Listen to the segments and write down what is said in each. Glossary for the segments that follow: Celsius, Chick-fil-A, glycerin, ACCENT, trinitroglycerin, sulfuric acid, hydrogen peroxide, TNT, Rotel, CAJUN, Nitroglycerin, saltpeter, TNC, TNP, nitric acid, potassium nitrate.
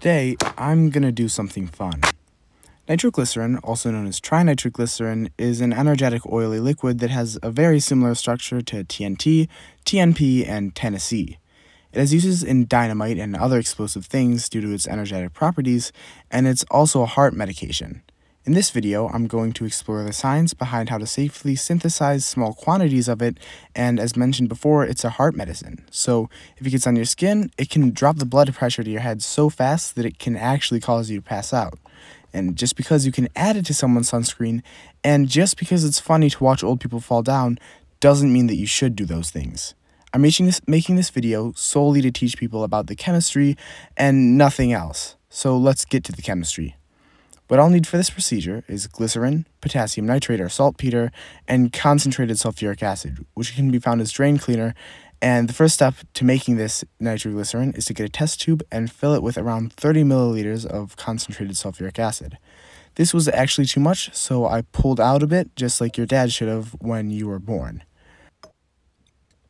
Today, I'm gonna do something fun. Nitroglycerin, also known as trinitroglycerin, is an energetic oily liquid that has a very similar structure to TNT, TNP, and TNC. It has uses in dynamite and other explosive things due to its energetic properties, and it's also a heart medication. In this video, I'm going to explore the science behind how to safely synthesize small quantities of it, and as mentioned before, it's a heart medicine. So if it gets on your skin, it can drop the blood pressure to your head so fast that it can actually cause you to pass out. And just because you can add it to someone's sunscreen, and just because it's funny to watch old people fall down, doesn't mean that you should do those things. I'm making this video solely to teach people about the chemistry and nothing else. So let's get to the chemistry. What I'll need for this procedure is glycerin, potassium nitrate or saltpeter, and concentrated sulfuric acid, which can be found as drain cleaner. And the first step to making this nitroglycerin is to get a test tube and fill it with around 30 milliliters of concentrated sulfuric acid. This was actually too much, so I pulled out a bit, just like your dad should have when you were born.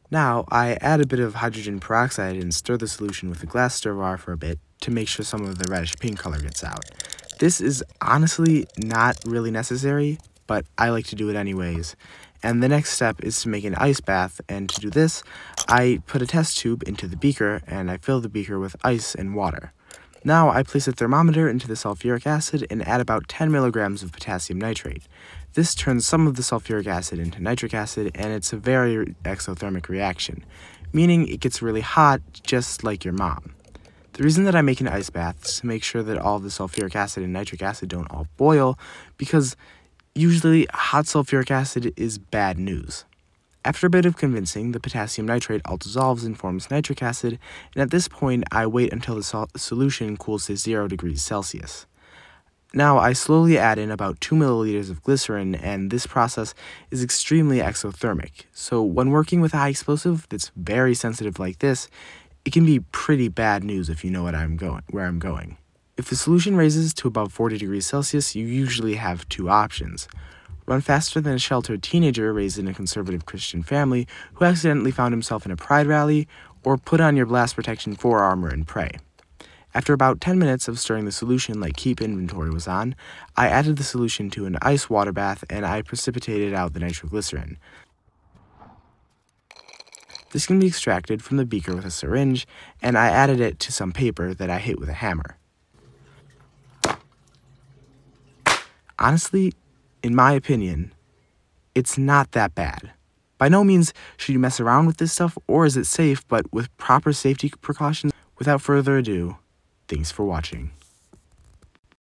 Now, I add a bit of hydrogen peroxide and stir the solution with a glass stir jar for a bit to make sure some of the reddish pink color gets out. This is honestly not really necessary, but I like to do it anyways. And the next step is to make an ice bath, and to do this, I put a test tube into the beaker, and I fill the beaker with ice and water. Now, I place a thermometer into the sulfuric acid and add about 10 milligrams of potassium nitrate. This turns some of the sulfuric acid into nitric acid, and it's a very exothermic reaction, meaning it gets really hot, just like your mom. The reason that I make an ice bath is to make sure that all the sulfuric acid and nitric acid don't all boil, because usually hot sulfuric acid is bad news. After a bit of convincing, the potassium nitrate all dissolves and forms nitric acid, and at this point I wait until the solution cools to 0 degrees Celsius. Now I slowly add in about 2 milliliters of glycerin, and this process is extremely exothermic, so when working with a high explosive that's very sensitive like this, it can be pretty bad news if you know where I'm going. If the solution raises to above 40 degrees Celsius, you usually have two options. Run faster than a sheltered teenager raised in a conservative Christian family who accidentally found himself in a pride rally, or put on your blast protection forearmor and pray. After about 10 minutes of stirring the solution like keep inventory was on, I added the solution to an ice water bath and I precipitated out the nitroglycerin. This can be extracted from the beaker with a syringe, and I added it to some paper that I hit with a hammer. Honestly, in my opinion, it's not that bad. By no means should you mess around with this stuff, or is it safe, but with proper safety precautions. Without further ado, thanks for watching.